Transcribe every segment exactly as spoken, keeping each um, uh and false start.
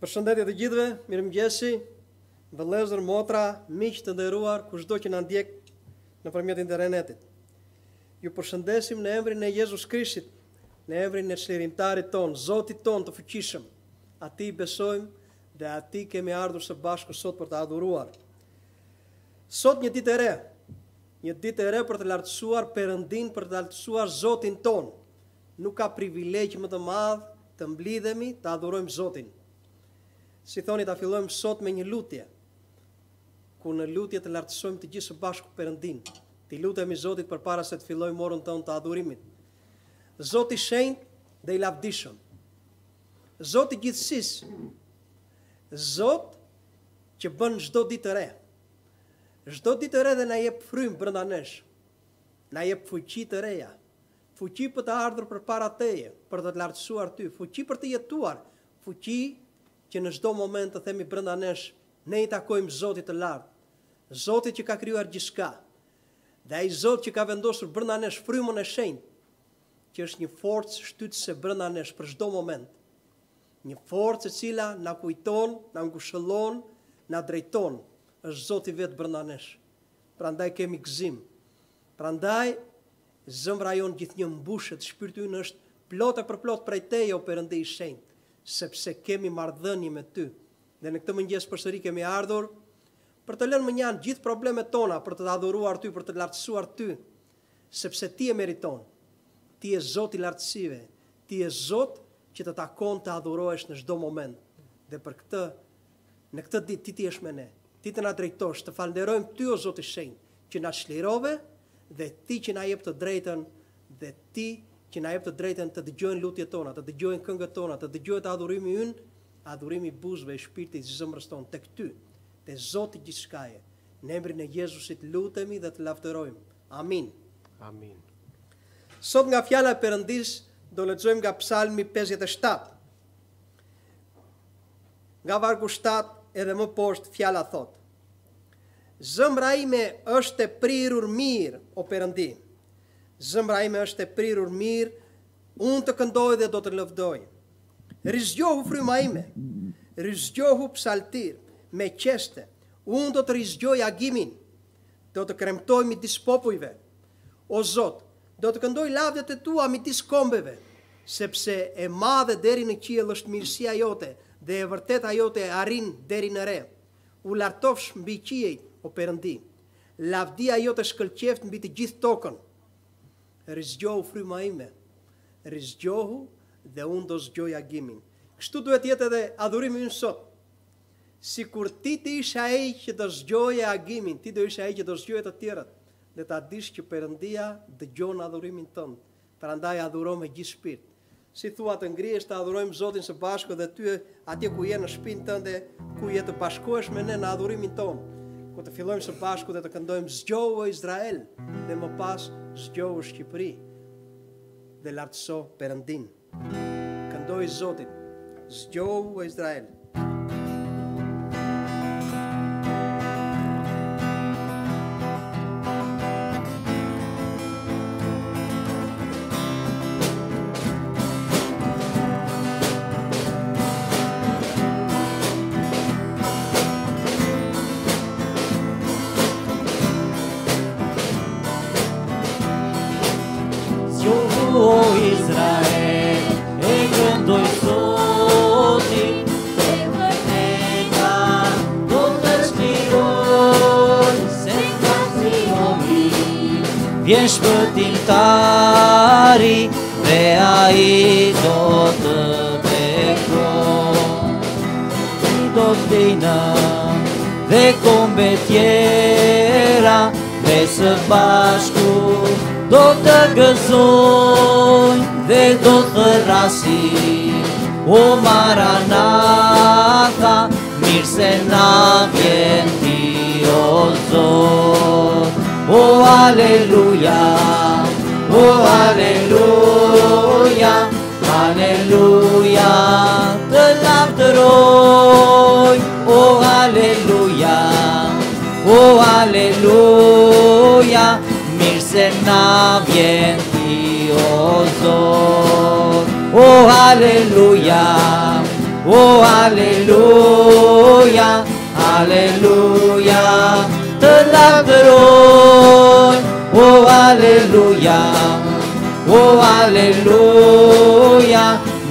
Përshëndetje të gjithëve, mirëmëngjesi, vëllezër, motra, miq të nderuar, kushdo që na ndjek nëpërmjet internetit. Ju përshëndesim në emrin e Jezus Krishtit, në emrin e çlirimtarit ton, Zotit ton të fuqishëm. Ati besojmë dhe ati kemi ardhur së bashku sot për të adhuruar. Sot një ditë e re, një ditë e re për të lartësuar Perëndin, për të lartësuar Zotin ton. Nuk ka privilegj më të madh të mblidhemi, të adhurojmë Zotin. Si thoni, ta fillojmë sot me një lutje, ku në lutje të lartësojmë të gjithë së bashku Perëndin. Ti lutemi Zotit përpara se të fillojmë orën tonë të adhurimit. Zoti i shenjtë dhe i lavdishëm, Zoti i gjithësisë, Zot që bën çdo ditë re, çdo ditë re dhe na jep frymë brenda nesh, na jep fuqi të reja, fuqi për të ardhur përpara teje, për të lartësuar ty, fuqi për të jetuar, fuqi që në çdo moment të themi brenda nesh, ne i takojmë Zotit të lartë, Zotit që ka krijuar gjithçka, dhe ai Zot që ka vendosur brenda nesh frymën e shenjtë, që është një forcë shtytëse brenda nesh për çdo moment, një forcë e cila na kujton, na ngushëllon, na drejton, është Zoti vetë brenda nesh. Prandaj kemi gëzim, prandaj zemra jonë gjithnjë mbushet, shpirti ynë është plot e përplot prej teje, o Perëndi i shenjtë, sepse kemi marrëdhënie me ty. Dhe në këtë mëngjes përsëri kemi ardhur për të lënë më njanë gjithë problemet tona, për të adhuruar ty, për të lartësuar ty, sepse ti e meriton. Ti je Zot i lartësive, ti je Zot që të takon të adhurohesh në çdo moment. Dhe për këtë, në këtë ditë ti ti jesh me ne, ti të na drejtosh, të falënderojmë ty o Zoti i shenjtë, që na çlirove dhe ti që na jep të drejtën dhe ti që na jep të drejtën të dëgjojnë lutjet tona, të dëgjojnë këngët tona, të dëgjohet adhurimi ynë, adhurimi i buzëve, i shpirtit, i zemrës tonë tek ty, te Zoti gjithçka je. Në emrin e Jezusit lutemi dhe të lavdërojmë. Amin. Amin. Sot nga Fjala e Perëndisë do lexojmë nga Psalmi pesëdhjetë e shtatë. Nga vargu shtatë edhe më poshtë fjala thot: Zemra ime është e prirur mirë, o Perëndi. Zemra ime është e prirur mirë, unë të këndoj dhe do të lëvdoj. Rizgjohu fryma ime, rizgjohu psaltir, me qeste, unë do të rizgjoj agimin, do të kremtoj midis popujve. O Zot, do të këndoj lavdet e tua midis kombeve, sepse e madhe deri në qiell është mirësia jote, dhe e vërteta jote arrin deri në re. U lartofsh mbi qiej, o Perëndi, lavdia jote shkëlqeft mbi të gjithë tokën. Rizgjohu fryma ime, rizgjohu dhe unë do zgjoj agimin. Kështu duhet jetë edhe adhurimi ynë sot. Si kur ti të isha ai që do zgjoje agimin, ti do isha ai që do zgjoje të tjerët, dhe ta dish që Perëndia dëgjon adhurimin tënd. Prandaj adhuro me gjithë shpirt. Si thua të ngrihesh të adhurojmë Zotin së bashku, dhe ty atje ku je në shtëpinë tënde, ku je të bashkohesh me ne në adhurimin ton, ku të fillojmë së bashku dhe të këndojmë zgjohu o Izrael, dhe më pas zgjohu Shqipëri, dhe lartëso Perëndin. Këndoj Zotit, zgjohu o Izrael. Vjen shpëtimtari dhe ai do të bekon. Ti do t'vina dhe kombe tjera, dhe së bashku do të gëzojnë dhe do të thrasin. O Maranatha, mirë se na vjen ti, o Zot. Oh, aleluja, oh, aleluja, aleluja, të lavdëroj. Oh, aleluja, oh, aleluja, mirë se na vjen ti, o Zot. Oh, aleluja, o Oh, Alleluia, Alleluia, të lavdëroj. Oh, Alleluia, oh, Alleluia,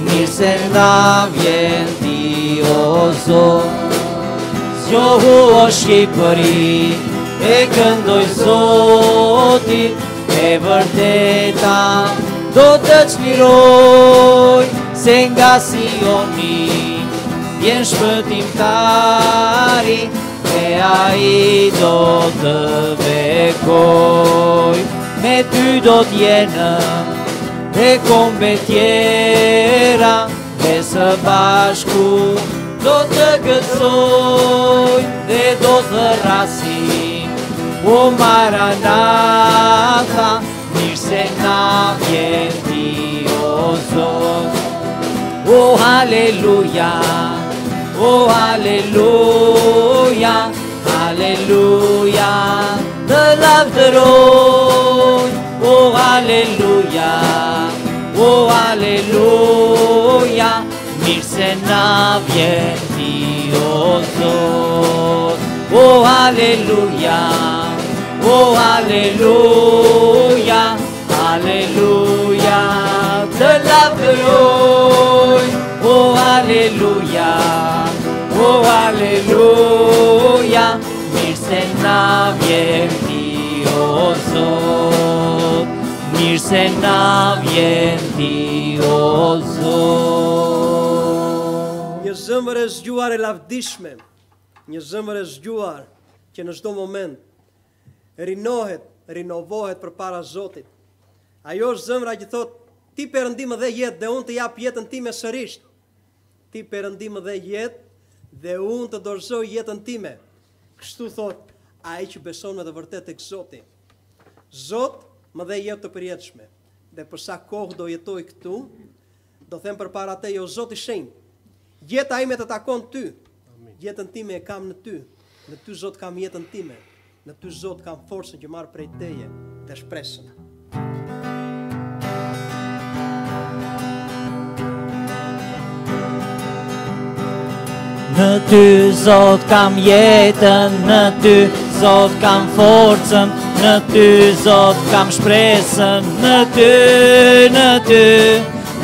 mirë se na vjen ti, o Zot. Zgjohu o Shqipëri, e këndoj Zotit, e vërteta do të çmiroj, se nga Sioni vjen shpëtimtari, e ai do të bekoj. Me ty do t'jenë dhe kombe tjera, dhe së bashku do të gëtësoj, dhe do të rasim. O Maranatha, mirë se na vjen ti, o Zot. O Halleluja, o Halleluja, Halleluja, të lavdëroj. O Halleluja, o Halleluja, mirë se na vjen ti, o Zot. O Halleluja, o Halleluja, Halleluja, të lavdëroj. O Halleluja, o Halleluja, mirë se na vjen ti, o Zot. Mirë se na vjen ti, o Zot. Një zëmër e zgjuar e lavdishme, një zëmër e zgjuar që në çdo moment rinohet, rinovohet përpara Zotit. Ajo është zëmra që thot, ti Perëndi më dhe jetë dhe unë të jap jetën time sërish. Ti Perëndi më dhe jetë dhe unë të dorëzoj jetën time. Kështu thot ai që beson me të vërtetë tek Zoti. Zot më dhe jetë të përjetshme. Dhe për sa kohë do jetoj këtu, do them përpara teje, o Zoti i shenjtë, jeta ime të takon ty. Jetën time e kam në ty. Në ty, Zot, kam jetën time. Në ty, Zot, kam forcën që marr prej teje dhe shpresën. Në ty, Zot, kam jetën, në ty, Zot, kam forcën, në ty, Zot, kam shpresën, në ty, në ty,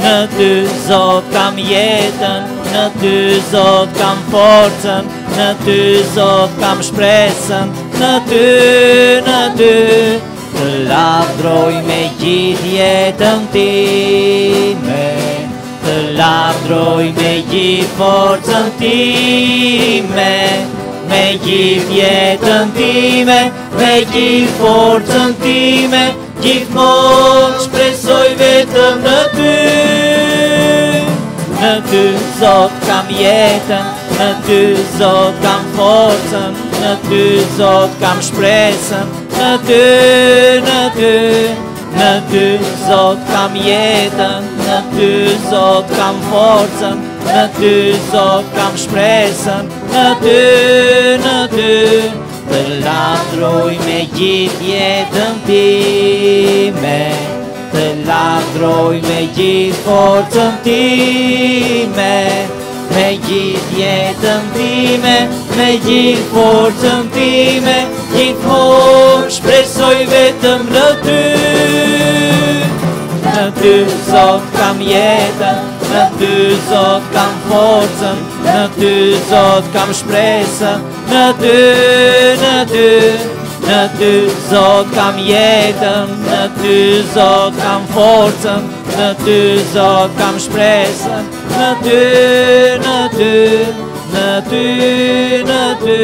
në ty, Zot, kam jetën, në ty, Zot, kam forcën, në ty, Zot, kam shpresën, në ty, në ty, të lavdroj me gjithë jetën time. Të lavdroj me gjithë forcën time, me gjithë jetën time, me gjithë forcën time, gjithmonë shpresoj vetëm në ty. Në ty, Zot, kam jetën, në ty, Zot, kam forcën, në ty, Zot, kam shpresën, në ty, në ty. Në ty, Zot, kam jetën, në ty, Zot, kam forcën, në ty, Zot, kam shpresën, në ty, në ty, të lavdroj me gjithë jetën time, të lavdroj me gjithë forcën time, me gjithë jetën time, me gjithë forcën time, gjithmonë shpresoj vetëm në ty. Në ty, Zot, kam jetën, në ty, Zot, kam forcën, në ty, Zot, kam shpresën, në ty, në ty, në ty, Zot, kam jetën, në ty, Zot, kam forcën, në ty, Zot, kam shpresën, në ty, në ty, në ty, në ty,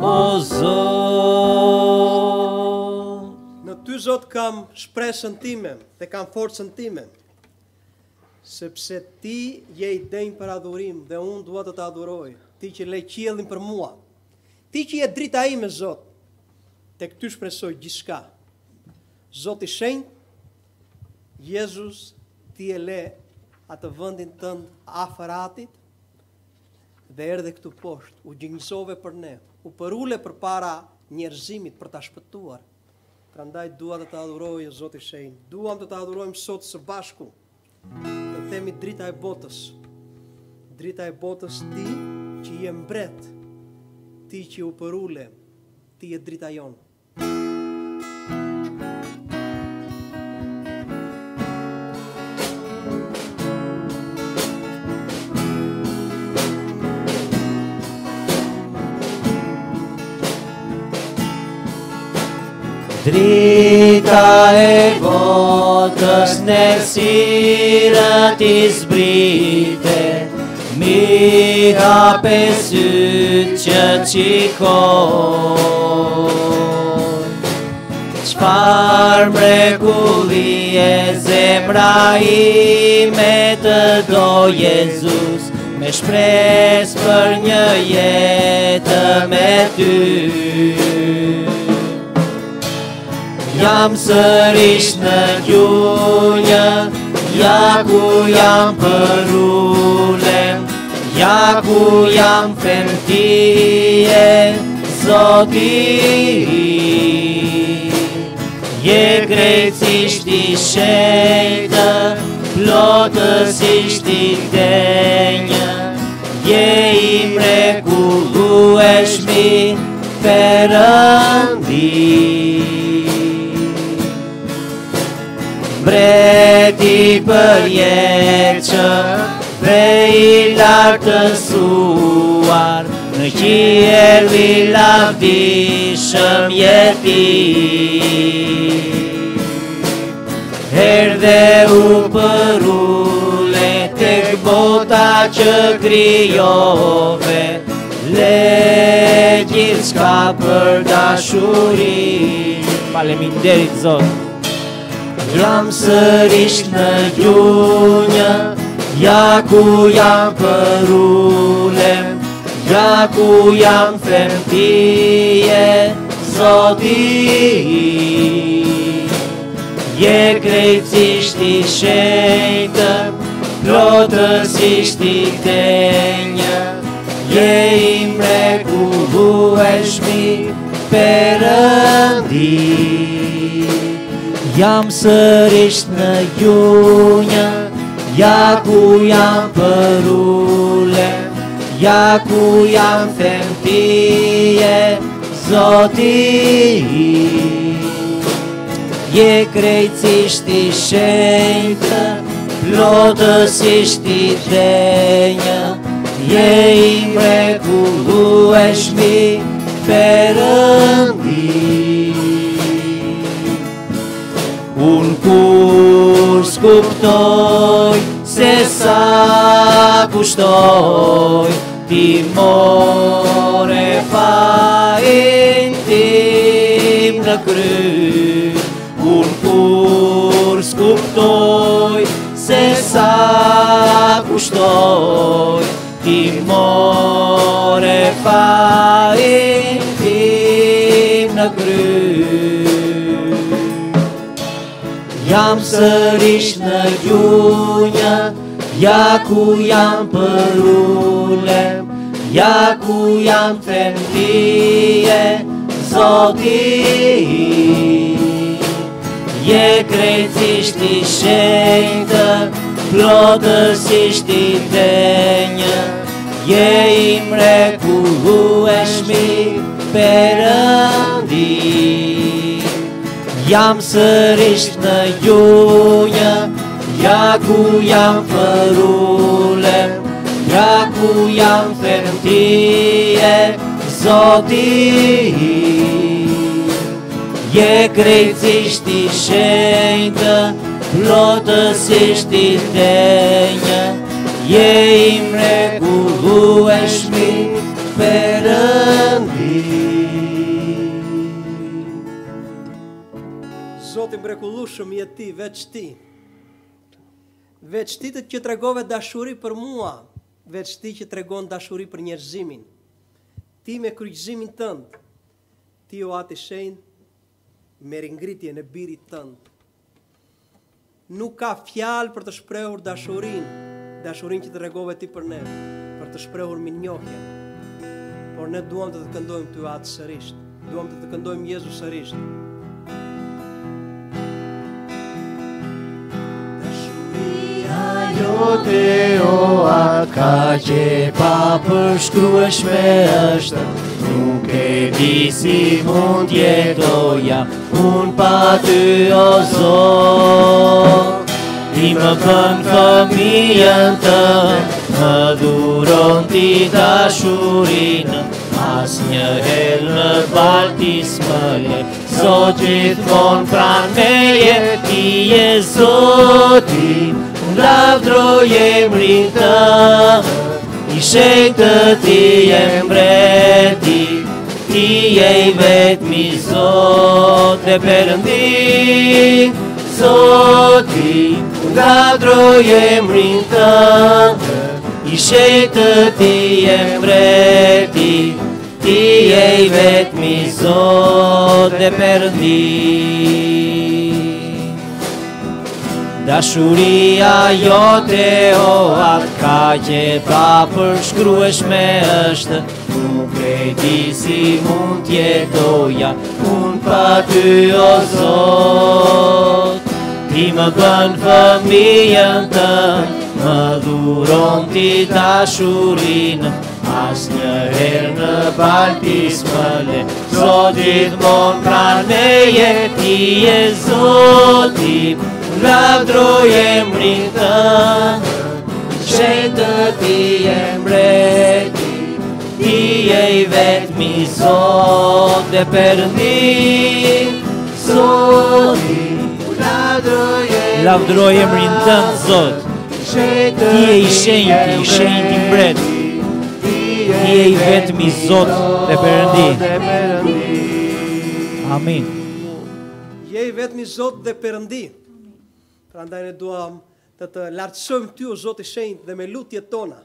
o Zot. Në ty, Zot, kam shpresën time dhe kam forcën time, sepse ti je i denjë për adhurim dhe unë dua të të adhuroj. Ti që le qiellin për mua, ti që je drita ime, Zot, tek ty shpresoj gjithçka. Zot i shenjtë, Jezus, ti e le atë vendin tënd afër atit dhe erdhe këtu poshtë, u gjinjësove për ne, u përule për para njerëzimit për ta shpëtuar. Prandaj dua të ta adhuroj, o Zot i shenjtë. Duam të ta adhurojmë sot së bashku, të themi drita e botës, drita e botës, ti që je mbret, ti që u përule, ti je drita jonë. Drita e botës në sirat i zbrite, mi hape sytë që qikoj. Çfarë mrekullie zemra ime të do Jezus, me shpres për një jetë me ty. Jam sërish në gjunjë, ja ku jam përulem, ja ku jam femtije, Zoti. Je krejtësisht i shenjtë, plotësisht i denjë, je i mrekullueshmi, Perëndi. Mbreti përjeqë dhe i lartësuar, në qiell i lavdishëm jeti. Herde u përule tek bota që krijove, le gjithçka për dashuri. Faleminderit Zot. Jam sërish në gjunjë, ja ku jam përulem, ja ku jam femtije, Zoti. Je krejtësisht i shenjtë, plotësisht i denjë, je i mrekullueshmi, Perëndi. Jam sërish në gjunjë, ja ku jam përulem, ja ku jam femtije, Zoti. Je krejtësisht i shenjtë, plotësisht i denjë, je i mrekullueshmi, Perëndi. Unë kur s'kuptoj, se sa kushtoj, ti more fajin tim në kry. Unë kur s'kuptoj, se sa kushtoj, ti more fajin tim në kry. Jam sërish në gjunjë, ja ku jam përulem, ja ku jam femtije, Zoti. Je krejtësisht i shenjtë, plotësisht i denjë, je i mrekullueshmi, Perëndi. Jam sërish në gjunjë, ja ku jam përulem, ja ku jam femtije, Zoti. Je krejtësisht i shenjtë, plotësisht i denjë, je i mrekullueshmi, Perëndi. Zotë i mrekullueshëm je ti, veç ti. Veç ti që tregove dashuri për mua, veç ti që tregon dashuri për njerëzimin. Ti me kryqëzimin tënd, ti o Ati shenjtë, me ringritjen e birit tënd. Nuk ka fjalë për të shprehur dashurinë, dashurinë që tregove ti për ne, për të shprehur mirënjohjen. Por ne duam të të këndojmë ty Ati sërish, duam të të këndojmë Jezus sërish. Jote o Atë Ka që pa përshkrueshme është, nuk e di si mund jetoja, unë pa ty o Zot. Ti më bën fëmijën tënë, më dhuron ti dashurinë, asnjëherë në baltis më le, Zot gjithmonë pranë meje, ti je Zotim. Lavdroj emrin tënd, i shenjtë ti je mbreti, ti je i vetmi Zot e Perëndi, Zoti. Lavdroj emrin tënd, i shenjtë ti je mbreti, ti je i vetmi Zot e Perëndi. Dashuria jote o atë ka që pa përshkrueshme është, nuk e di si mund t'jetoja, unë pa ty o Zot. Ti më bën fëmijën tënë, më dhuron ti dashurinë, asnjëherë në baltis më le, Zot gjithmonë pranë meje, ti je Zotim. Lavdroj emrin tënd, shenjtë ti je mbreti, ti je i vetmi Zot e Perëndi, Zoti. Lavdroj emrin tënd, Zot, ti je i shenjtë, i shenjtë i mbreti, ti je i vetmi Zot e Perëndi. Amin. Je i vetmi Zot e Perëndi. Pra ndaj ne duam të të lartësojmë ty o Zot i shenjtë dhe me lutjet tona,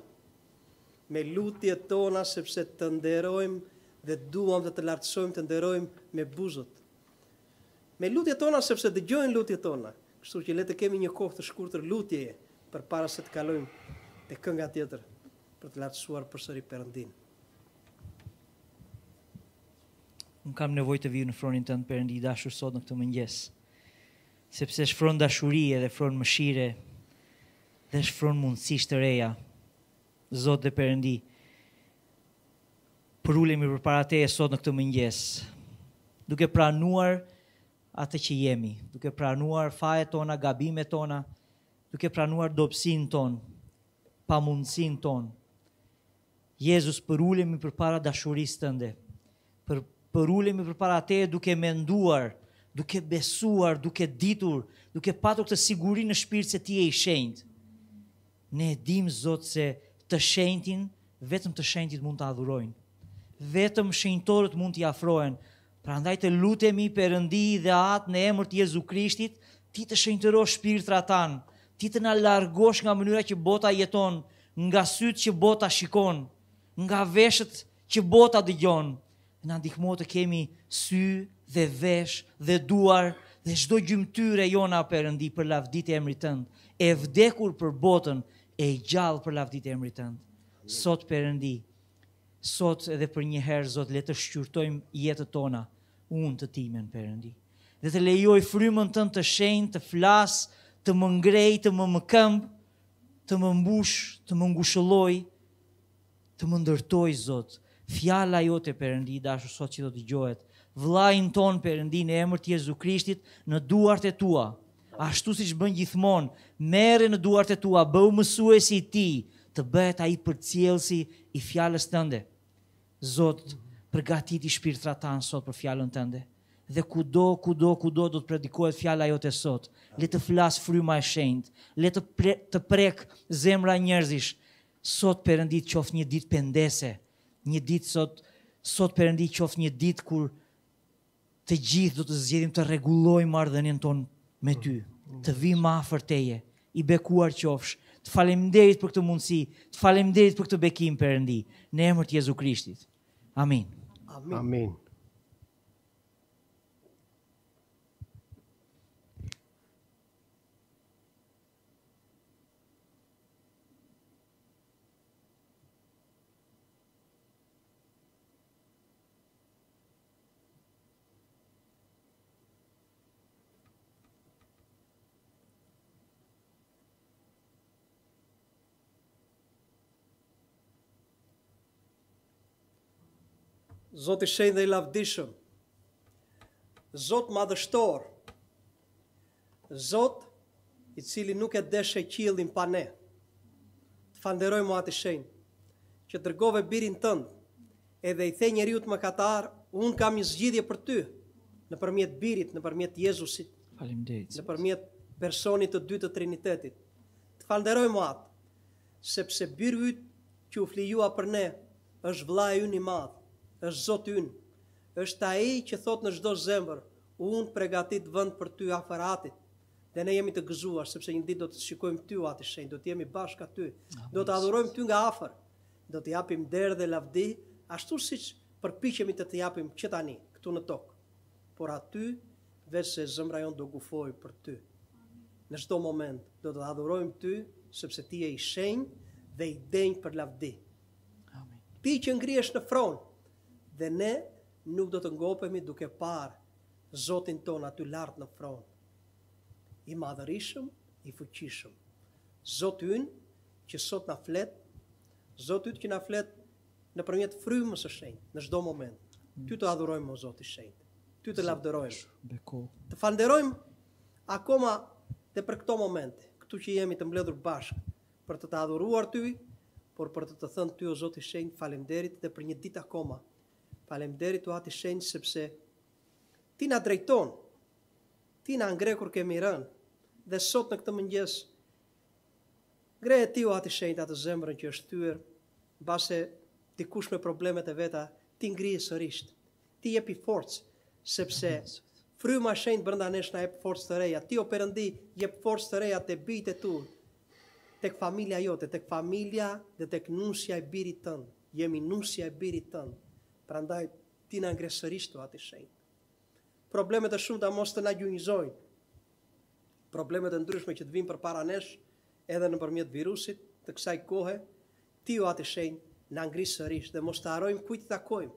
me lutjet tona sepse të nderojmë dhe duam të të lartësojmë, të nderojmë me buzët. Me lutjet tona sepse dëgjojnë lutjet tona, kështu që le të kemi një kohë të shkurtër lutjeje përpara se të kalojmë te kënga tjetër për të lartësuar përsëri Perëndin. Unë kam nevojë të vij në fronin tënd Perëndi i dashur sot në këtë mëngjes, sepse shfron dashurie dhe shfron mëshire dhe shfron mundësisht të reja. Zot dhe Perëndi, përulemi përpara Teje sot në këtë mëngjes, duke pranuar atë që jemi, duke pranuar fajet tona, gabimet tona, duke pranuar dobësinë tonë, pamundësinë tonë. Jezus, përulemi përpara dashurisë tënde, për, përulemi përpara Teje duke menduar, duke besuar, duke ditur, duke patur këtë siguri në shpirt se ti je i shenjt. Ne dim, Zot, se të shenjtin, vetëm të shenjtit mund të adhurojnë, vetëm shenjtorët mund t'i afrohen. Pra ndaj të lutemi Perëndi dhe atë në emër të Jezu Krishtit, ti të shenjtërosh shpirtra tanë, ti të na largosh nga mënyra që bota jeton, nga sytë që bota shikon, nga veshët që bota dëgjon. Na ndihmo të kemi sy dhe vesh dhe duar dhe çdo gjymtyre jona Perëndi për lavditë e emrit tënd, e vdekur për botën, e gjallë për lavditë e emrit tënd. Sot Perëndi, sot edhe për një herë, Zot, le të shqyrtojmë jetën tona, unë të timen Perëndi, dhe të lejoj frymën tënd të shenjtë të flas, të më ngrej, të më mëkëmb, të më mbush, të më ngushëlloj, të më ndërtoj, Zot. Fjala jote Perëndi i dashur sot që do dëgohet, vllain ton Perëndi në emër të Jezu Krishtit, në duart e tua, ashtu siç bën gjithmonë, merre në duart e tua, bëu mësuesi i ti, të bëhet ai përcjellësi i fjalës tënde. Zot, përgatiti shpirtrat tan sot për fjalën tënde. Dhe kudo, kudo, kudo do të predikohet fjala jote sot, le të flas fryma e shenjtë, le të pre, të prek zemra njerëzish. Sot Perëndi qoftë një ditë pendese, një ditë sot, sot Perëndi qoftë një ditë kur të gjithë do të zgjedhim të rregullojmë marrëdhënien tonë me ty, të vijmë afër teje, i bekuar qofsh. Të faleminderit për këtë mundësi, të faleminderit për këtë bekim Perëndi, në emër të Jezu Krishtit. Amin. Amin. Amin. Zoti shenjtë dhe i lavdishëm, Zot madhështor, Zot i cili nuk e deshe qiellin pa ne. Të falenderoj mua atë shenjtë, që dërgove birin tënd, edhe i the njeriu të mëkatar, unë kam një zgjidhje për ty, nëpërmjet birit, nëpërmjet Jezusit, nëpërmjet personit të dytë të Trinitetit. Të falenderoj mua atë, sepse biri yt që u flijua për ne, është vllai ynë i madh, është Zoti ynë. Është ai që thot në çdo zemër, unë përgatit vend për ty afër Atit. Dhe ne jemi të gëzuar sepse një ditë do të shikojmë ty o Ati shenjtë, do të jemi bashkë aty. Do të adhurojmë ty nga afër. Do të japim derë dhe lavdi, ashtu siç përpiqemi të të japim që tani, këtu në tokë. Por aty vetë se zemra jon do gufojë për ty. Në çdo moment do të adhurojmë ty sepse ti je i shenjtë dhe i denjë për lavdi. Amen. Ti që ngrihesh në fron dhe ne nuk do të ngopemi duke parë Zotin ton aty lart në fron. I madhërishëm, i fuqishëm. Zoti ynë që sot na flet, Zoti ynë që na flet nëpërmjet frymës së shenjtë, në çdo moment. Ty të adhurojmë o Zoti i shenjtë. Ty të lavdërojmë. Të falenderojmë akoma dhe për këto momente, këtu që jemi të mbledhur bashkë, për të të adhuruar ty, por për të të thënë ty o Zoti i shenjtë, faleminderit dhe për një ditë akoma. Faleminderit o Ati shenjtë sepse ti na drejton, ti na ngre kur kemi rënë, dhe sot në këtë mëngjes, ngre e ti o Ati shenjtë atë zemrën që është thyër, mbase dikush me problemet e veta, ti ngrihe sërish, ti jepi forcë, sepse fryma e shenjtë brenda nesh na jep forcë të reja, ti o Perëndi jep forcë të reja te bijtë e tu, tek familja jote, tek familja dhe tek nusja e birit tënd, jemi nusja e birit tënd. Prandaj, ti na ngre sërish o Ati shenjtë. Problemet e shumta mos të na gjunjëzojnë. Problemet e ndryshme që të vijnë përpara nesh, edhe nëpërmjet virusit, të kësaj kohe, ti o Ati shenjtë, na ngri sërish dhe mos të harojmë kujt të takojmë.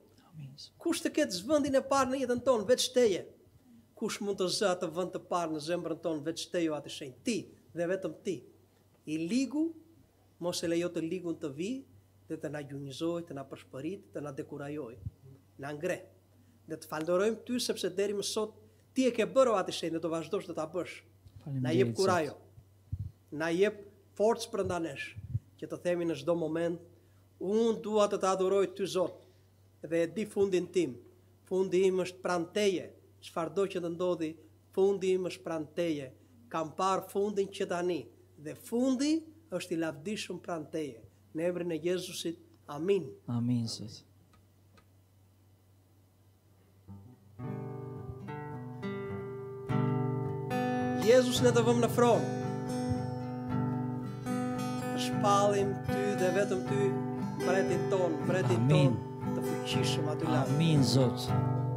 Kush të ketë zvendin e parë në jetën tonë, veç teje. Kush mund të zë atë vend të parë në zemrën tonë, veç teje o Ati shenjtë, ti dhe vetëm ti. I ligu, mos e lejo të ligun të vi, dhe të na gjunjëzoj, të na përshpërit, të na dekurajoj, na ngre. Dhe të falderojmë ty, sepse deri më sot, ti e ke bërë o Ati shenjtë, dhe të vazhdosh të ta bësh. Na jep kurajo, na jep forcë brenda nesh, që të themi në çdo moment, unë dua të të adhuroj ty Zot, dhe e di fundin tim, fundi im është pranë teje, çfarëdo që të ndodhi, fundi im është pranë teje, kam parë fundin që tani, dhe fundi është i lavdishëm pranë teje. Në emrin e Jezusit, amin. Amin, Zot. Jezus ne të vëmë në fron, të shpallim ty dhe vetëm ty, mbretin ton, mbretin ton, të fuqishëm aty lart. Amin, Zot.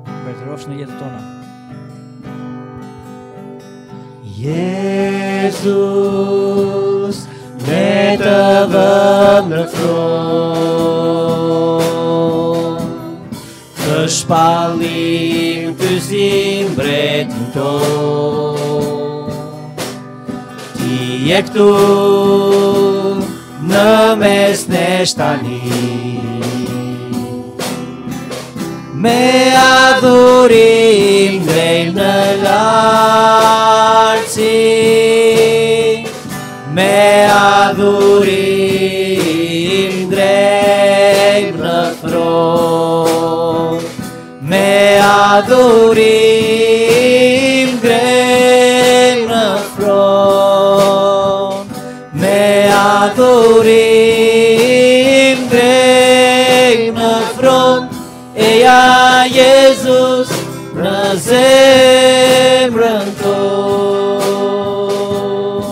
Mbretërosh në jetën tona. Jezus ne të vëmë në fron, të shpallim ty si mbretin ton. Ti je këtu në mes nesh tani, me adhurim drejt në lartësi, me adhurim drejt në fron, me adhurim drejt në fron, me adhurim drejt në fron, e ja Jezus në zemrën tonë.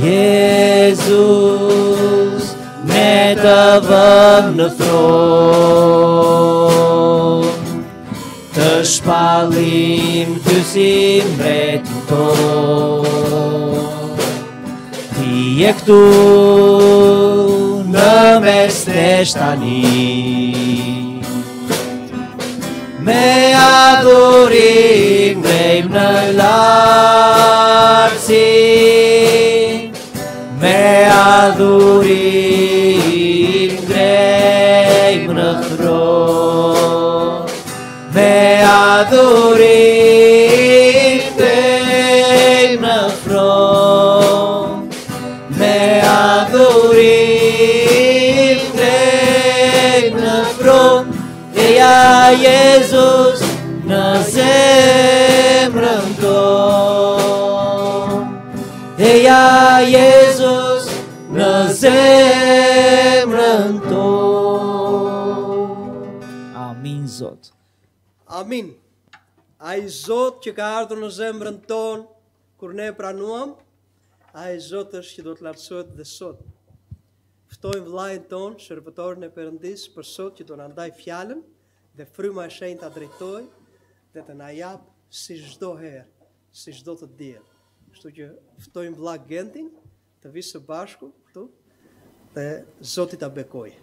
Jezus, ne të vëmë në fron, të shpallim ty si mbretin ton. Ti je këtu në mes nesh tani, me adhurim drejt në lartësi, me adhurim drejt në fron. afron Eja Jezus në zemrën ton Eja Jezus në zemrën ton Amin Zot Amin Ai Zot që ka ardhur në zemrën ton Kur ne pranuam Ai Zot është që do të lartësohet dhe sot Ftojmë vllajën ton, shërbëtorin e Perëndisë, për sot që do na ndaj fjalën dhe fryma e shenjtë ta drejtoj dhe të na jap si çdo herë, si çdo të diel. Kështu që ftojmë vlla Gentin të vi së bashku këtu dhe Zoti ta bekojë.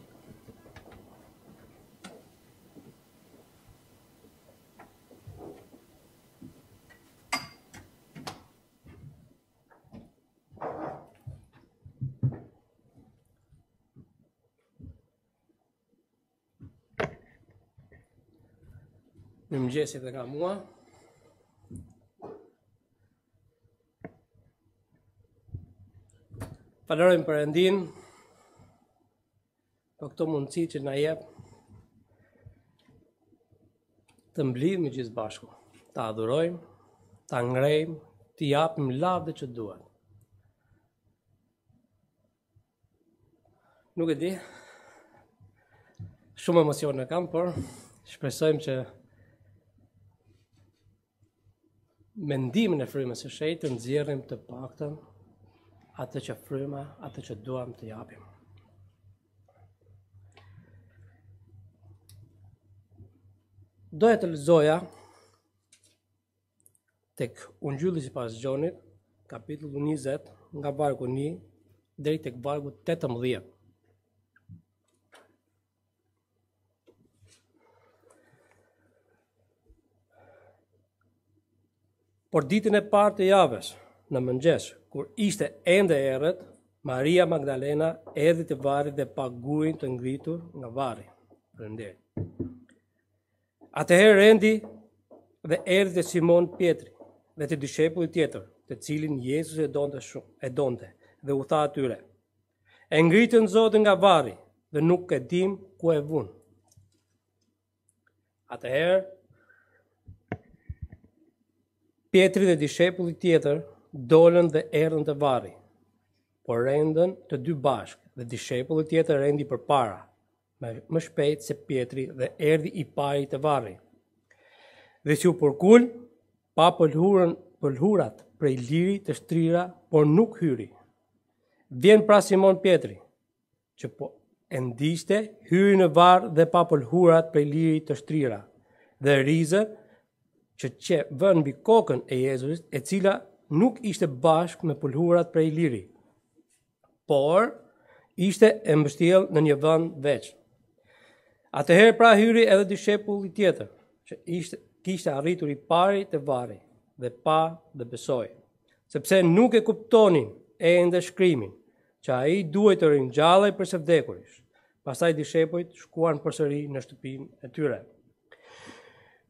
Në mëngjesit dhe ka mua. Falerojmë Perëndin për këto mundësi që na jep të mblidhemi gjithë bashku, ta adhurojmë, ta ngrejmë, t'i japim lavdën që duhet. Nuk e di, shumë emocione kam, por shpresojmë që mendimin e frymës së shenjtë të nxjerrim të paktën atë që fryma, atë që duam të japim. Doja të lexoja tek Ungjilli sipas Gjonit, kapitulli njëzet, nga vargu një deri tek vargu tetëmbëdhjetë. Por ditën e parë të javës, në mëngjes, kur ishte ende errët, Maria Magdalena erdhi te varri dhe pa gujin të ngritur nga varri. Përënderi. Atëherë endi dhe erdhi te Simon Pietri dhe te dishepulli tjetër, te cilin Jezus e donte shumë, e donte, dhe u tha atyre: "E ngritën Zotin nga varri dhe nuk e dim ku e vun." Atëherë Pietri dhe dishepulli tjetër dolën dhe erdhën te varri, por rendën të dy bashkë, dhe dishepulli tjetër rendi përpara, më shpejt se Pietri dhe erdhi i pari te varri. Dhe si u përkul, pa pëlhurën, pëlhurat prej liri të shtrira, por nuk hyri. Vjen pra Simon Pietri, që po e ndiqte, hyri në varë dhe pa pëlhurat prej liri të shtrira, dhe rizë, që që vën mbi kokën e Jezusit, e cila nuk ishte bashkë me pulhurat prej liri, por ishte e mbështjellë në një vend veç. Atëherë pra hyri edhe dishepulli tjetër, që ishte, kishte arritur i pari te varri, dhe pa dhe besoi, sepse nuk e kuptonin ende shkrimin, që ai duhej të ringjallej për së vdekurish. Pastaj dishepujt shkuan përsëri në shtëpinë e tyre.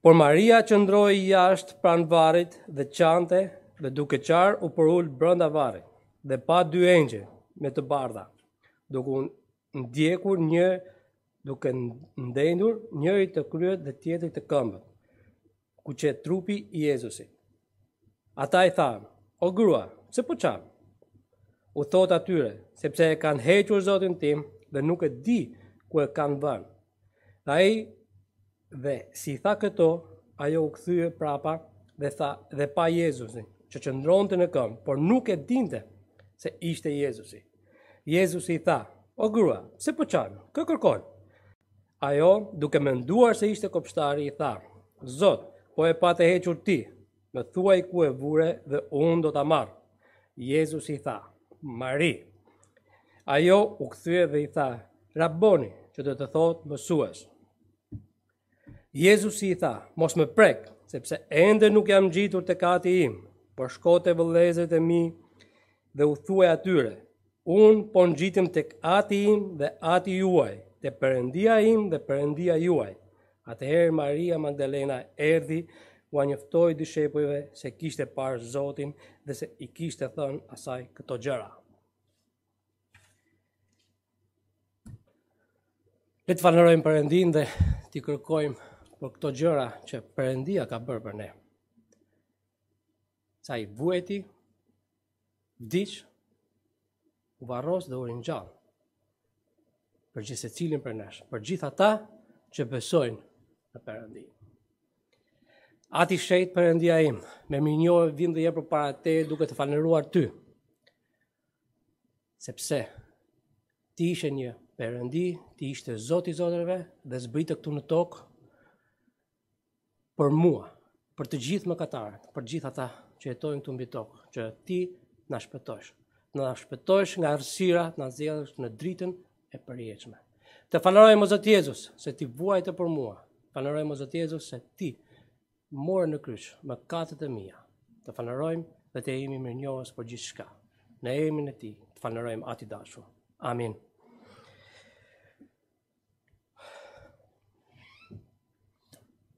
Por Maria qëndroi jashtë pranë varrit dhe qante dhe duke qarë u përul brenda varrit dhe pa dy engjëj me të bardha, duke ndjekur një, duke ndendur njëri të kryet dhe tjetri të këmbët, ku qet trupi i Jezusit. Ata i thanë: "O grua, pse po çan?" U thot atyre: "Sepse e kanë hequr Zotin tim dhe nuk e di ku e kanë vënë." Ai Dhe si tha këto, ajo u kthye prapa dhe tha dhe pa Jezusin, që qëndronte në këmbë, por nuk e dinte se ishte Jezusi. Jezusi i tha: "O grua, pse po çan? Kë kërkon?" Ajo, duke menduar se ishte kopshtari, i tha: "Zot, po e pa të hequr ti, më thuaj ku e vure dhe unë do ta marr." Jezusi i tha: "Mari." Ajo u kthye dhe i tha: "Raboni," që do të thotë mësues. Jezusi i tha: "Mos më prek, sepse ende nuk jam ngjitur te kati im, por shko te vëllezërit e mi dhe u thuaj atyre: Unë po ngjitem tek ati im dhe ati juaj, te Perëndia im dhe Perëndia juaj." Atëherë Maria Magdalena erdhi, u anjoftoi dishepujve se kishte parë Zotin dhe se i kishte thënë asaj këto gjëra. Le të falenderojmë Perëndin dhe t'i kërkojmë për këto gjëra që Perëndia ka bërë për ne. Sa i vuajti, vdiq, u varros dhe u ringjall për gjithë secilin për nesh, për gjithë ata që besojnë në Perëndin. Ati shenjtë Perëndia im, me minjore vim dhe je përpara teje duke të falënderuar ty, sepse ti ishe një Perëndi, ti ishte Zoti i Zotërve dhe zbrite këtu në tokë për mua, për të gjithë mëkatarët, për gjithë ata që jetojnë këtu mbi tokë, që ti na shpëtojsh, na shpëtojsh nga errësira, na zgjedhësh në dritën e përjetshme. Të falenderojmë o Zot Jezus se ti vuajte për mua. Falenderojmë o Zot Jezus se ti morë në kryq, më katët e mija, të falenderojmë dhe të jemi mirënjohës për gjithë shka. Në emrin e ti, të falenderojmë Ati dashur. Amin.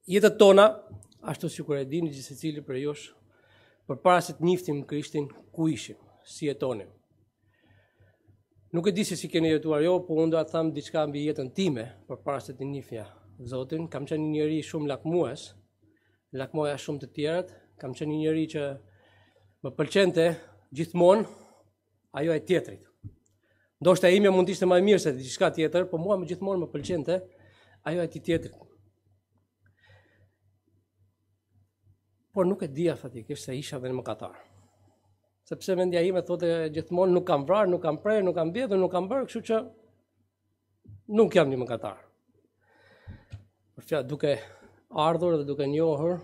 Jetët tona, ashtu sikur e dini gjithë secili për jush, përpara se të njihnim Krishtin, ku ishim, si jetonim. Nuk e di se si keni jetuar jo, por unë do të them diçka mbi jetën time, përpara se të njihja Zotin. Kam qenë një njeri shumë lakmues, lakmoja shumë të tjerët, kam qenë një njeri që më pëlqente gjithmonë ajo e tjetrit. Ndoshta imja mund të ishte më e mirë se diçka tjetër, por mua më gjithmonë më pëlqente ajo e të tjetrit. Por nuk e dija fatikisht se isha dhe në mëkatar. Sepse mendja ime thotë gjithmonë nuk kam vrarë, nuk kam prerë, nuk kam vjedhur, nuk kam bërë, kështu që nuk jam një mëkatar. Por fja duke ardhur dhe duke njohur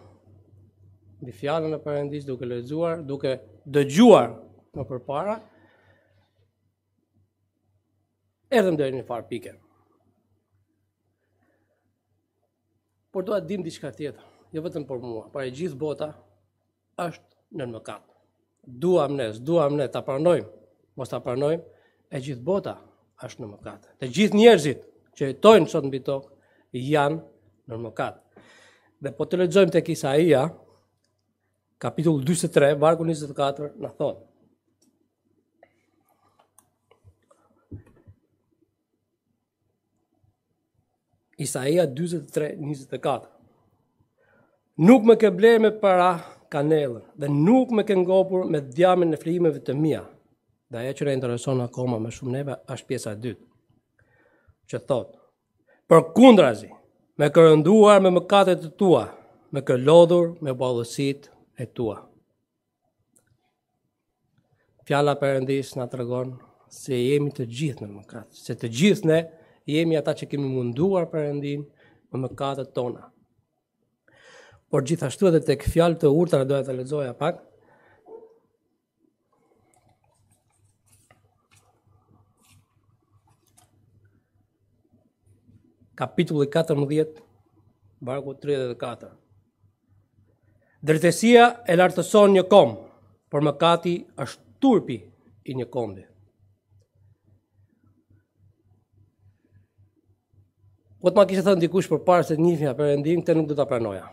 mbi fjalën e Perëndisë, duke lexuar, duke dëgjuar më përpara, erdhëm deri në një farë pike. Por doa të dim diçka tjetër, jo vetëm për mua, por e gjithë bota është në mëkat. Duam ne, s'duam ne, ta pranojmë, mos ta pranojmë, e gjithë bota është në mëkat. Të gjithë njerëzit që jetojnë sot mbi tokë janë në mëkat. Dhe po të lexojmë tek Isaia, kapitulli dyzet e tre, vargu njëzet e katër, na thonë: Isaia dyzet e tre, njëzet e katër. Nuk më ke bler me para kanellën, dhe nuk më ke ngopur me djamin e flimeve të mia. Dhe ajo që na intereson akoma më shumë neve është pjesa e dytë, që thotë: përkundrazi, me kërënduar me mëkatet e tua, me kërlodhur me ballësitë e tua. Fjala e Perëndisë na tregon se jemi të gjithë në mëkat, se të gjithë ne jemi ata që kemi munduar Perëndin me mëkatet tona. Por gjithashtu edhe tek fjalët e urta doja ta lexoja pak. Kapitulli katërmbëdhjetë, vargu tridhjetë e katër. Drejtësia e lartëson një kom, por mëkati është turpi i një kombi. Po të ma kishte thënë dikush përpara se të njihja Perëndin, këtë nuk do ta pranoja.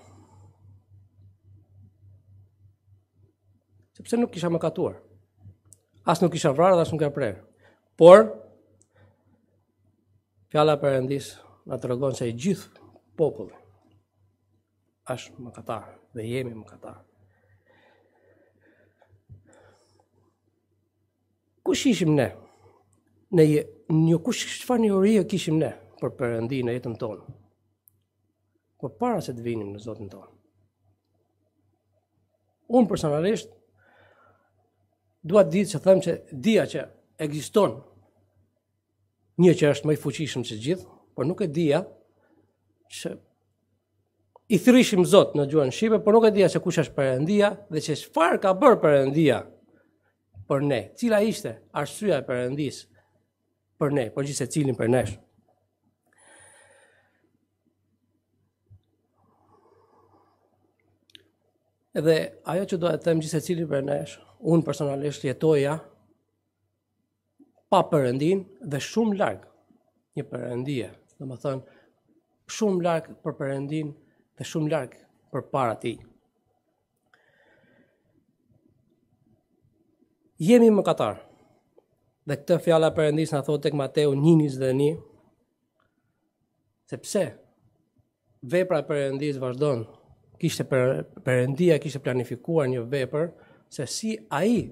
Sepse nuk kisha mëkatuar. As nuk kisha vrarë, as nuk kisha prerë. Por fjala e Perëndisë na tregon se i gjithë populli është mëkatar dhe jemi mëkatar. Kush ishim ne? Ne një kush çfarë njohuri kishim ne për Perëndin në jetën tonë? Por para se të vinim në Zotin tonë. Unë personalisht dua të di që them që dia që ekziston një që është më i fuqishëm se gjithë, por nuk e dija që i thrishim Zot në gjuhën shqipe, por nuk e dija se kush është Perëndia dhe që çfarë ka bërë Perëndia për ne, cila ishte arsyeja e Perëndisë për ne, për gjithë secilin për nesh. Edhe ajo që doja të them gjithë secilin për nesh, unë personalisht jetoja pa Perëndin dhe shumë larg një Perëndie. Dhe më thënë, shumë larg për Perëndin dhe shumë larg për para ti. Jemi mëkatar. Dhe këtë fjala e Perëndisë na thotë tek Mateu një njëzet e një, sepse vepra e Perëndisë vazhdon. Kishte Perëndia kishte planifikuar një vepër se si ai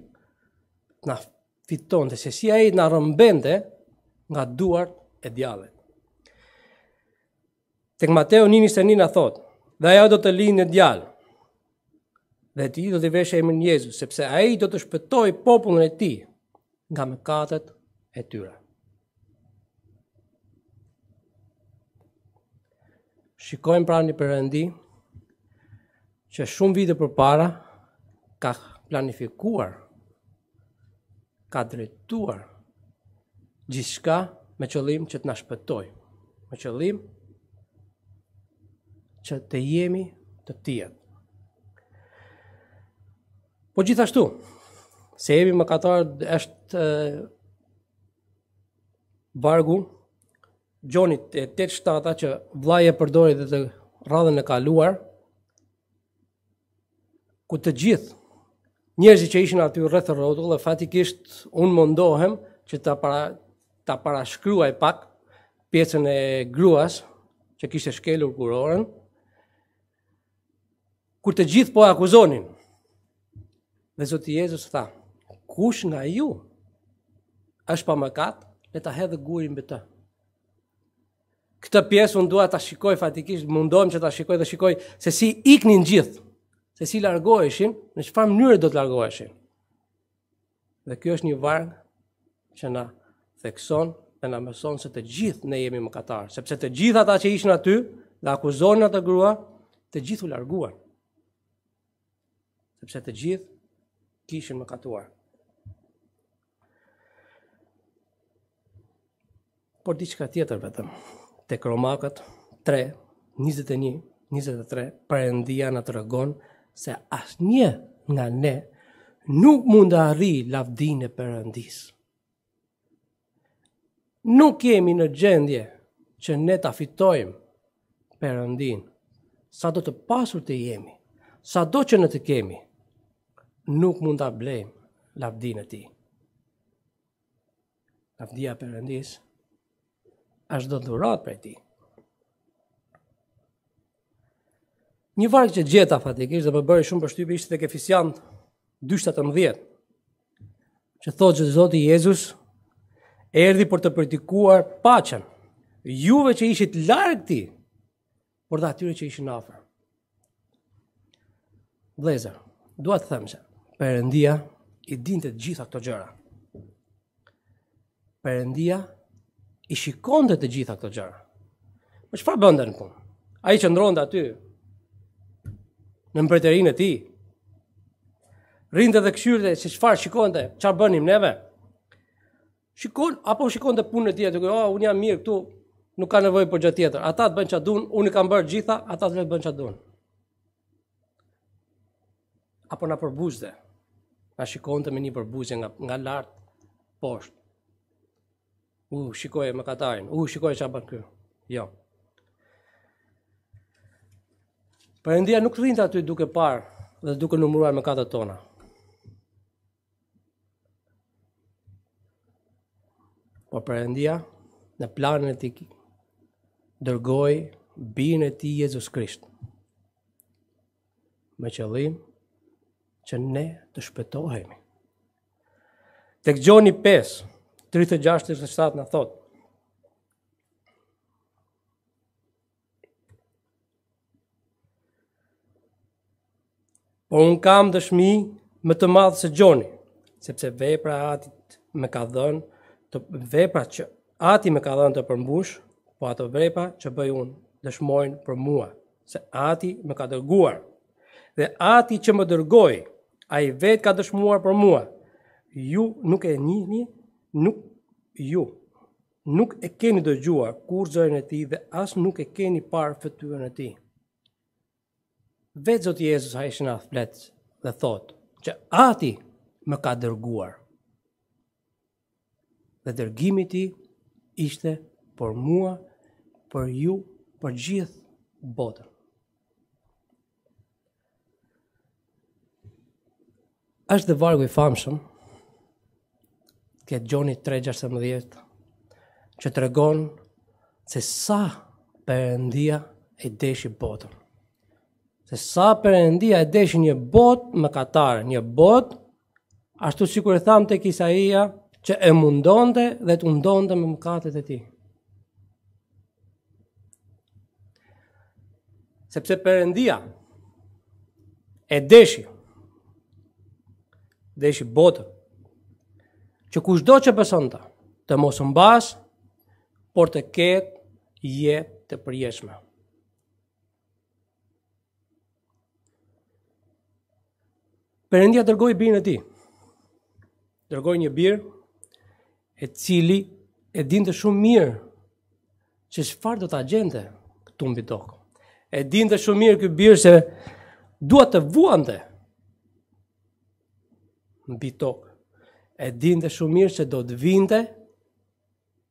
na fitonte, se si ai na rrëmbente nga duart e djallit. Tek Mateu një njëzet e një na thot: "Dhe ajo do të lindë një djalë, dhe ti do të veshë emrin Jezus, sepse ai do të shpëtoj popullin e tij nga mëkatet e tyre." Shikojmë pra një Perëndi që shumë vite përpara ka planifikuar, ka drejtuar gjithçka me qëllim që të na shpëtojë, me qëllim që të jemi të tij. Po gjithashtu, se jemi mëkatarë është vargu Gjonit e tetë shtatë që vllaja e përdori dhe të radhën e kaluar, ku të gjithë njerëzit që ishin aty rreth rrotull, fatikisht unë mundohem që ta para ta parashkruaj pak pjesën e gruas që kishte shkelur kurorën, kur të gjithë po akuzonin. Dhe Zoti Jezus tha: "Kush nga ju është pa mëkat, le ta hedhë gurin mbi të." Këtë pjesë unë dua ta shikoj fatikisht, mundohem që ta shikoj dhe shikoj se si iknin gjithë, se si largoheshin, në çfarë mënyre do të largoheshin. Dhe kjo është një varg që na thekson dhe na mëson se të gjithë ne jemi mëkatarë, sepse të gjithë ata që ishin aty dhe akuzonin atë grua, të gjithë u larguan. Sepse të gjithë kishin mëkatuar. Por diçka tjetër vetëm. Tek Romakët tre, njëzet e një, njëzet e tre, Perëndia na tregon se asnjë nga ne nuk mund të arrijë lavdinë e Perëndisë. Nuk jemi në gjendje që ne ta fitojmë Perëndin, sado të pasur të jemi, sado që ne të kemi, nuk mund ta blejmë lavdinë e tij. Lavdia e Perëndisë është do dhurat për ti. Një varg që gjeta fatikisht dhe më bëri shumë përshtypje ishte tek Efesian dy shtatëmbëdhjetë, që thotë që Zoti Jezus erdhi për të predikuar paqen, juve që ishit larg tij, por dhe atyre që ishin afër. Vëllezër, dua të them se Perëndia i dinte të gjitha këto gjëra. Perëndia i shikonte të gjitha këto gjëra. Po çfarë bënte në punë? Ai qëndronte aty në mbretërinë e tij. Rinte dhe këshyrte se çfarë shikonte, çfarë bënim neve. Shikon apo shikonte punën e tij aty, "Oh, unë jam mirë këtu, nuk ka nevojë për gjë tjetër. Ata të bëjnë çfarë duan, unë i kam bërë gjitha, ata të bëjnë çfarë duan." Apo na përbuzte. Na shikonte me një përbuzje nga nga lart poshtë. U, shikoj e mëkatarin, u, shikoj çfarë bën ky. Jo. Perëndia nuk rrinte aty duke parë dhe duke numëruar mëkatet tona. Po Perëndia në planin e tij dërgoi bijin e tij Jezus Krishti me qëllim që ne të shpëtohemi. Tek Gjoni pesë, tridhjetë e gjashtë tridhjetë e shtatë na thot: "Por unë kam dëshmi më të madhe se Gjoni, sepse vepra atit më ka dhënë, të vepra që ati më ka dhënë të përmbush, po ato vepra që bëj unë dëshmojnë për mua, se ati më ka dërguar. Dhe ati që më dërgoi, ai vetë ka dëshmuar për mua. Ju nuk e njihni, Nuk ju, nuk e keni dëgjuar kur zërin e tij dhe as nuk e keni parë fytyrën e tij." Vetë Zoti Jezus ai na flet dhe thotë që ati më ka dërguar. Dhe dërgimi i tij ishte për mua, për ju, për gjithë botën. Është dhe vargu i famshëm Tek Gjoni tre gjashtëmbëdhjetë, që tregon se sa Perëndia e deshi botën. Se sa Perëndia e deshi një botë mëkatare, një botë, ashtu sikur e tham tek Isaia, që e mundonte dhe të undonte me mëkatet e tij. Sepse Perëndia e deshi, deshi botën, që kushdo që besonte të mos humbas, por të ketë jetë të përjetshme. Perëndia dërgoi birin e tij. Dërgoi një bir e cili e dinte shumë mirë se çfarë do ta gjente këtu mbi tokë. E dinte shumë mirë ky bir se dua të vuante mbi tokë. E dinte shumë mirë se do të vinte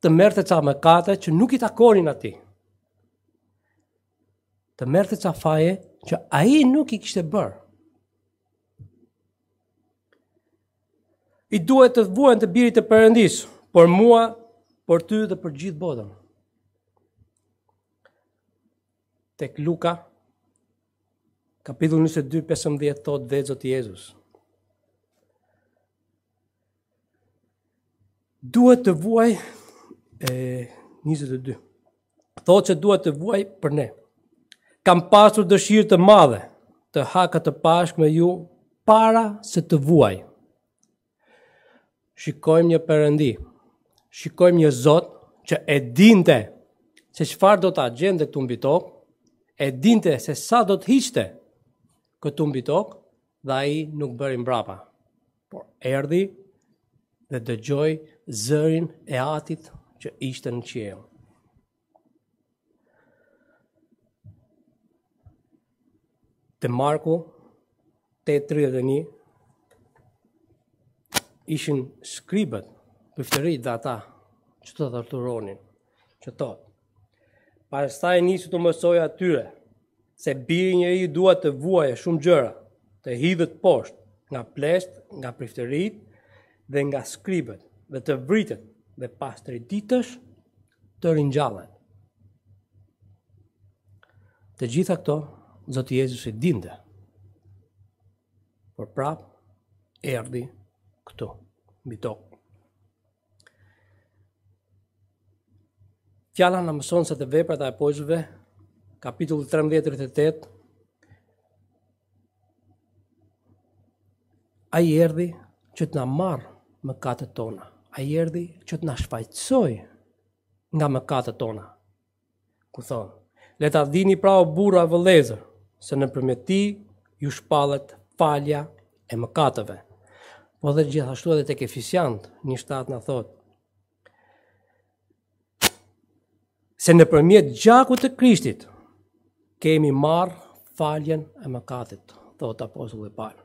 të merrte ca mëkate që nuk i takonin atij. Të merrte ca faje që ai nuk i kishte bërë. I duhet të vuan të birit të Perëndisë, por mua, por ty dhe për gjithë botën. Tek Luka, kapitull njëzet e dy, pesëmbëdhjetë, thot dhe Zoti Jezus. Duhet të vuaj njëzet e dy. Thotë që duhet të vuaj për ne. Kam pasur dëshirë të madhe të ha këtë Pashkë me ju para se të vuaj. Shikojmë një Perëndi, shikojmë një Zot që e dinte se çfarë do ta gjente këtu mbi tokë, e dinte se sa do të hiqte këtu mbi tokë dhe ai nuk bëri mbrapa, por erdhi dhe dëgjoi zërin e Atit që ishte në qiell. Te Marku tetë, tridhjetë e një ishin skribët, përftërit dhe ata që të torturonin, që thotë. Pastaj nisi të mësoj atyre se biri njeriu duhet të vuajë shumë gjëra, të hidhet poshtë nga pleshtë, nga përftërit dhe nga skribët, dhe të vritet dhe pas tre ditësh të ringjallen. Të gjitha këto, Zoti Jezus i dinte. Por prap, erdhi këtu, mbi tokë. Fjala na mëson se të veprat e apostujve, kapitulli trembëdhjetë, tridhjetë e tetë, ai erdhi që të na marrë mëkatet tona. Ai erdhi që të na shfaqsoj nga mëkatet tona. Ku thon, le ta dini pra o burra vëllezër, se nëpërmjet tij ju shpallet falja e mëkateve. Po dhe gjithashtu edhe tek Efesianët, një shtatë na thot, se nëpërmjet gjakut të Krishtit kemi marrë faljen e mëkatit, thot apostulli Paul.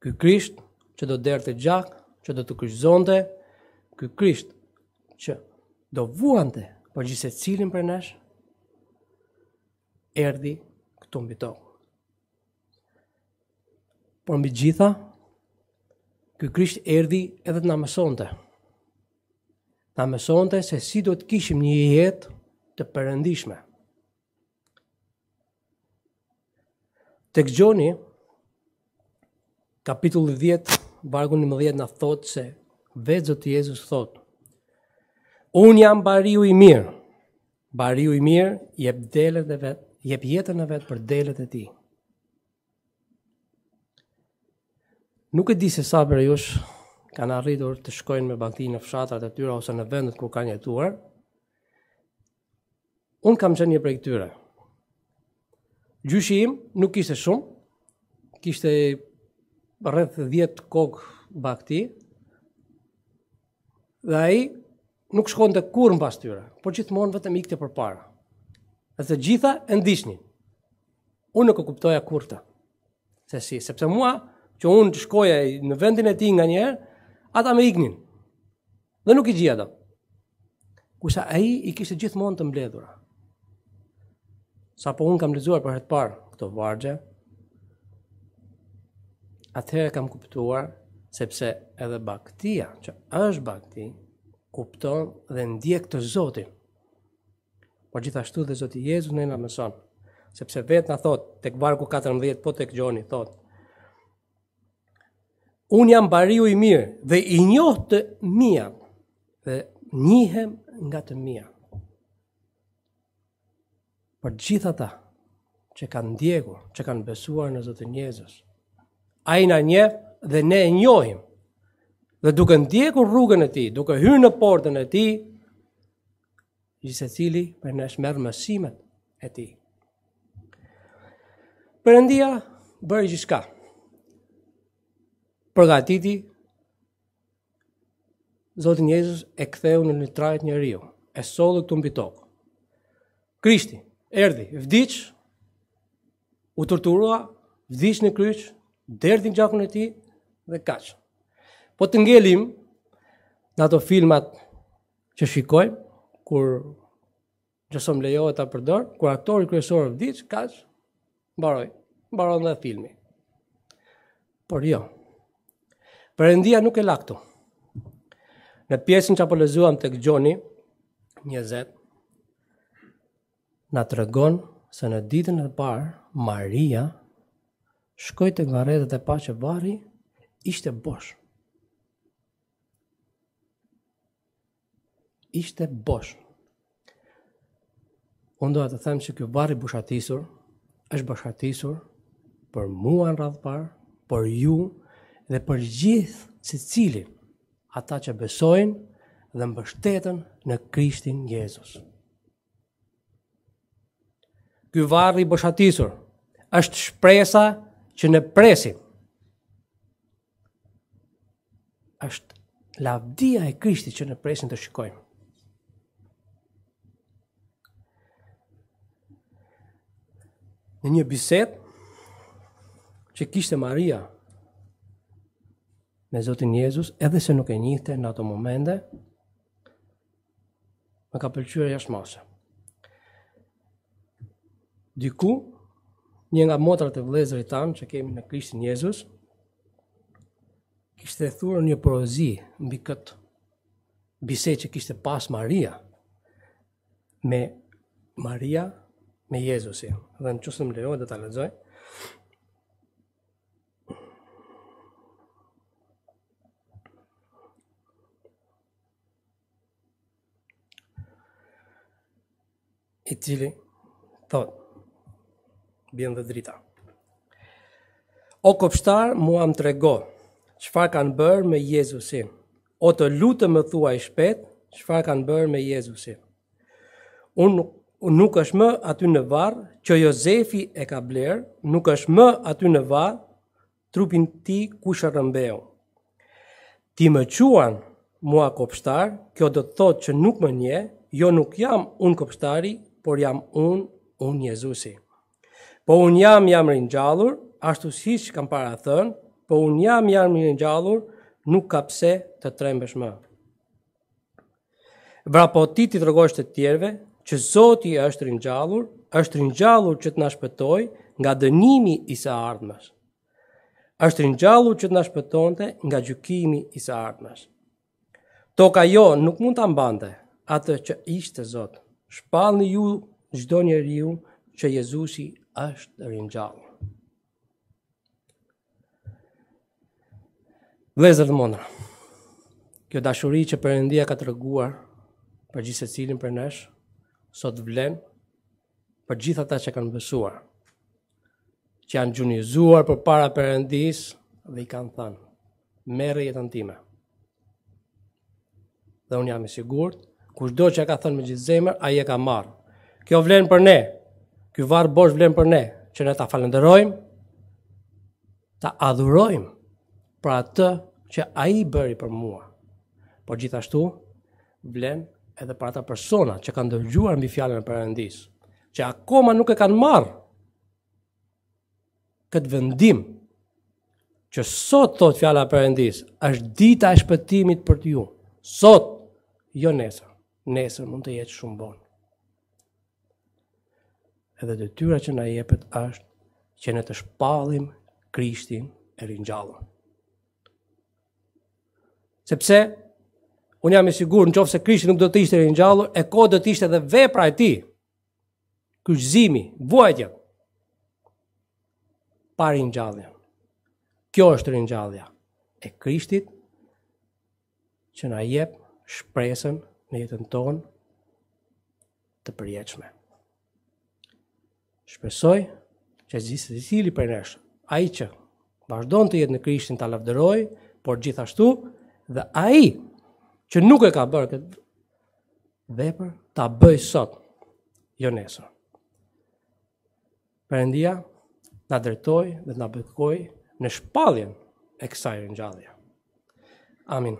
Ky Krisht që do derte gjak, që do të kryqëzonte, ky Krisht që do vuante për gjithë secilin për nesh, erdhi këtu mbi tokë. Por mbi gjitha, ky Krisht erdhi edhe të na mësonte. Na mësonte se si do të kishim një jetë të perëndishme. Tek Gjoni, kapitulli dhjetë, vargu njëmbëdhjetë na thot se vetë Zoti Jezus thot: Unë jam bariu i mirë. Bariu i mirë jep delet e vet, jep jetën e vet për delet e tij. Nuk e di se sa për jush kanë arritur të shkojnë me bagtinë në fshatat e tyre ose në vendet ku kanë jetuar. Unë kam qenë një prej këtyre. Gjyshi im nuk kishte shumë, kishte rreth dhjetë kokë bakti, dhe ai nuk shkonte kurrë mbas tyre, por gjithmonë vetëm ikte përpara. Dhe të gjitha e ndiqnin. Unë nuk e kuptoja kurrë këtë. Se si, sepse mua, që unë të shkoja në vendin e tij nganjëherë, ata më iknin. Dhe nuk i gjej ata. Kurse ai i kishte gjithmonë të mbledhura. Sapo unë kam lexuar për herë të parë këto vargje, atëherë kam kuptuar, sepse edhe baktia, që është bakti, kupton dhe ndjek të Zotin. por gjithashtu dhe Zoti Jezus ne na mëson, sepse vetë na thot tek vargu katërmbëdhjetë po tek Gjoni thot: Un jam bariu i mirë dhe i njoh të mia dhe njihem nga të mia. Por gjithë ata që kanë ndjekur, që kanë besuar në Zotin Jezus, ai na njeh dhe ne e njohim. Dhe duke ndjekur rrugën e tij, duke hyrë në portën e tij, gjithsecili për nesh merr mësimet e tij. Perëndia bëri gjithçka. Përgatiti Zotin Jezus e ktheu në nitrajt njeriu, e solli këtu mbi tokë. Krishti erdhi, vdiq, u torturua, vdiq në kryq, derdhi gjakun e tij dhe kaq. Po të ngelim në ato filmat që shikojmë, kur gjësom lejohet ta përdor, kur aktori kryesor vdiq, kaq, mbaroi, mbaron dhe filmi. Por jo, Perëndia nuk e la këtu. Në pjesën që apo lexuam tek Gjoni njëzet, na tregon se në ditën e parë, Maria shkoi tek varretët e pa që varri ishte bosh. Ishte bosh. Unë doa të them që kjo varri boshatisur është boshatisur për mua në radhë parë, për ju dhe për gjithë secilin ata që besojnë dhe mbështeten në Krishtin Jezus. Ky varri i boshatisur është shpresa që ne presim. Është lavdia e Krishtit që ne presim të shikojmë. Në një bisedë që kishte Maria me Zotin Jezus, edhe se nuk e njihte në ato momente, më ka pëlqyer jashtëmosë. Diku, një nga motrat e vëllezërit tanë që kemi në Krishtin Jezus, kishte thurë një porozi mbi këtë bisedë që kishte pas Maria me Maria me Jezusin. Dhe në çështë më lejohet dhe ta lexoj. I cili thot, bjen dhe drita. O kopshtar, mua më trego, çfarë kanë bërë me Jezusin. O të lutem më thuaj shpejt, çfarë kanë bërë me Jezusin. Unë nuk është më aty në varr, që Jozefi e ka blerë, nuk është më aty në varr, trupin ti kush e rëmbeu. Ti më quan, mua kopshtar, kjo do të thotë që nuk më nje, jo nuk jam unë kopshtari, por jam unë, unë Jezusi. Po unë jam jam rinjallur, ashtu siç kam para thënë, po unë jam jam rinjallur, nuk ka pse të trembesh më. Vrapo ti ti tregosh të tjerëve që Zoti është rinjallur, është rinjallur që të na shpëtojë nga dënimi i së ardhmes. Është rinjallur që të na shpëtonte nga gjykimi i së ardhmes. Toka jo nuk mund ta mbante atë që ishte Zot. Shpallni ju çdo njeriu që Jezusi është ringjallur. Vëllezër të mëndra, kjo dashuri që Perëndia ka treguar për gjithë secilin për nesh, sot vlen për gjithë ata që kanë besuar, që janë gjunizuar përpara Perëndisë dhe i kanë thënë: merre jetën time. Dhe unë jam i sigurt, kushdo që e ka thënë me gjithë zemër, ai e ka marrë. Kjo vlen për ne. Ky varr bosh vlen për ne, që ne ta falenderojmë, ta adhurojmë për atë që ai bëri për mua. Por gjithashtu vlen edhe për ata persona që kanë dëgjuar mbi fjalën e Perëndisë, që akoma nuk e kanë marrë këtë vendim, që sot thot fjala e Perëndisë, është dita e shpëtimit për ju. Sot, jo nesër. Nesër mund të jetë shumë bon. Edhe detyra që na jepet është që ne të shpallim Krishtin e ringjallur. Sepse unë jam i sigurt, nëse Krishti nuk do të ishte ringjallur, e kohë do të ishte edhe vepra e tij kryqëzimi, vuajtja, pa ringjallje. Kjo është ringjallja e Krishtit që na jep shpresën në jetën tonë të përjetshme. Shpresoj që gjithsesi prej nesh, ai që vazhdon të jetë në Krishtin ta lavdëroj, por gjithashtu dhe ai që nuk e ka bërë këtë vepër ta bëj sot, jo nesër. Perëndia na drejtoj dhe na bekoj në shpalljen e kësaj ringjallje. Amin.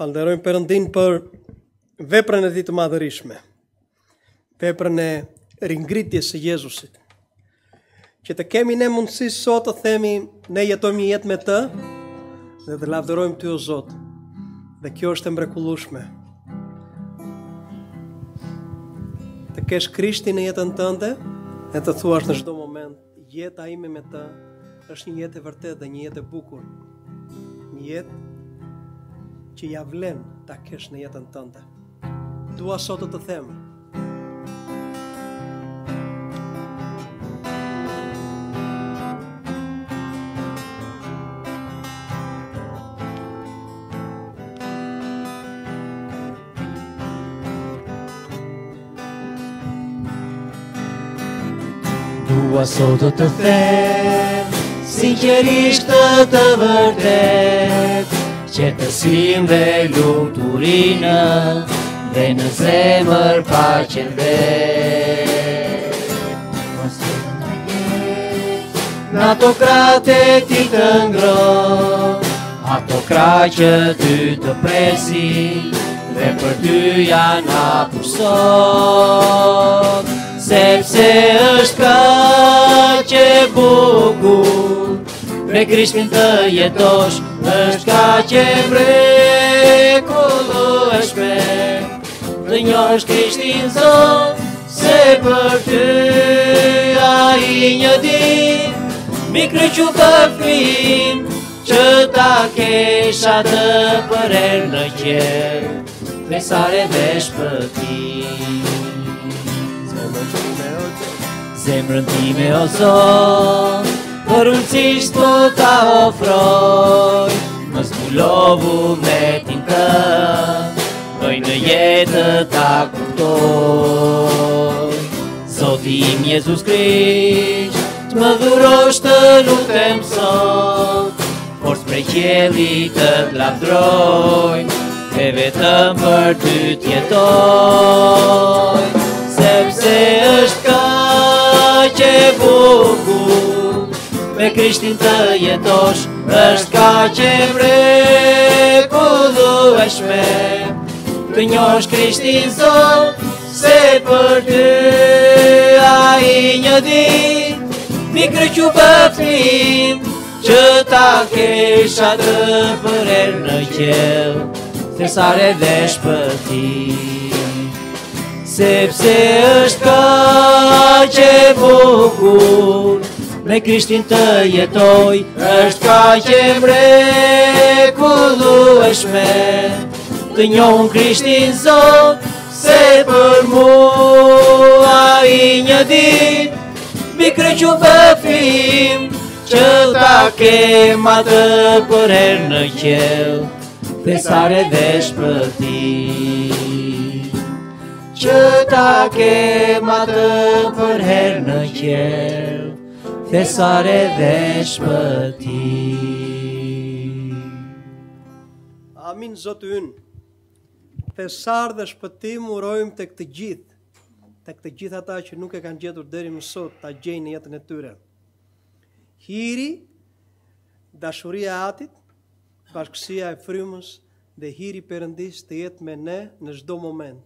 Falderojmë Perëndin për veprën e tij të madhërishme, veprën e ringritjes së Jezusit. Që të kemi ne mundësi sot të themi, ne jetojmë një jetë me të, dhe të lavdërojmë ty o Zot. Dhe kjo është e mrekullueshme. Të kesh Krishtin në jetën tënde, e të thuash në çdo moment, jeta ime me të është një jetë e vërtetë dhe një jetë e bukur. Një jetë që ja vlen ta kesh në jetën tënde. Dua sot të them. Dua sot të them. Sinqerisht të të vërtet, qetësim dhe lumturinë, dhe në zemër paqen vet. Në ato kratë e ti të ngroh, ato kratë që ty të presin, dhe për ty janë hapur sot. Sepse është kaq e bukur, me Krishtin të jetosh, është kaq e mrekullueshme, dhe njohësh Krishtin Zot, se për ty ai një ditë mi kryqu për fëmin, që ta kesh atë për erë në qiell, besare dhe shpëtim. Zemrën time o Zot, përulësisht po ta ofroj, më zbulovu metin tënë, doj në jetë ta kuptoj. Zoti im Jezus Krisht, të më dhurosh të lutem sot, por s'prej qielli të t'lavdroj, e vetëm për ty t'jetoj. Sepse është kaq e bukur, me Krishtin të jetosh, është kaq e mrekullueshme, të njohësh Krishtin Zot, se për ty ai një ditë mi kryqu për fëmin, që ta kesh atë për erë në qiell, thesare dhe shpëtim. Sepse është kaq e bukur, me Krishtin të jetoj, është kaq e mrekullueshme, të njohun Krishtin Zot, se për mua ai një ditë mi kryqu për fëmin, që ta kem atë për erë në qiell, besare dhe shpëtim. Që ta kem atë për erë në qiell, besare dhe shpëtim. Amin, Zotë ynë. Besar dhe shpëtim urojmë tek të gjithë, tek të gjithë ata që nuk e kanë gjetur deri më sot, ta gjejnë jetën e tyre. Hiri dashuria e Atit, bashkësia e Frymës dhe hiri Perëndis të jetë me ne në çdo moment.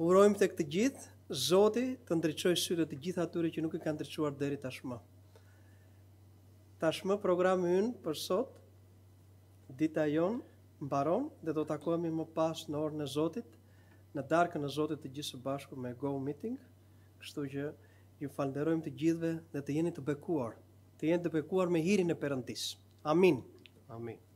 Urojmë tek të gjithë, Zoti të ndriçojë sytë të gjithë atyre që nuk i kanë ndriçuar deri tashmë. Tashmë programi ynë për sot, dita jon mbaron dhe do takohemi më pas në orën e Zotit, në darkën e Zotit të gjithë së bashku me Go Meeting, kështu që ju falënderojmë të gjithëve dhe të jeni të bekuar, të jeni të bekuar me hirin e Perëndis. Amin. Amin.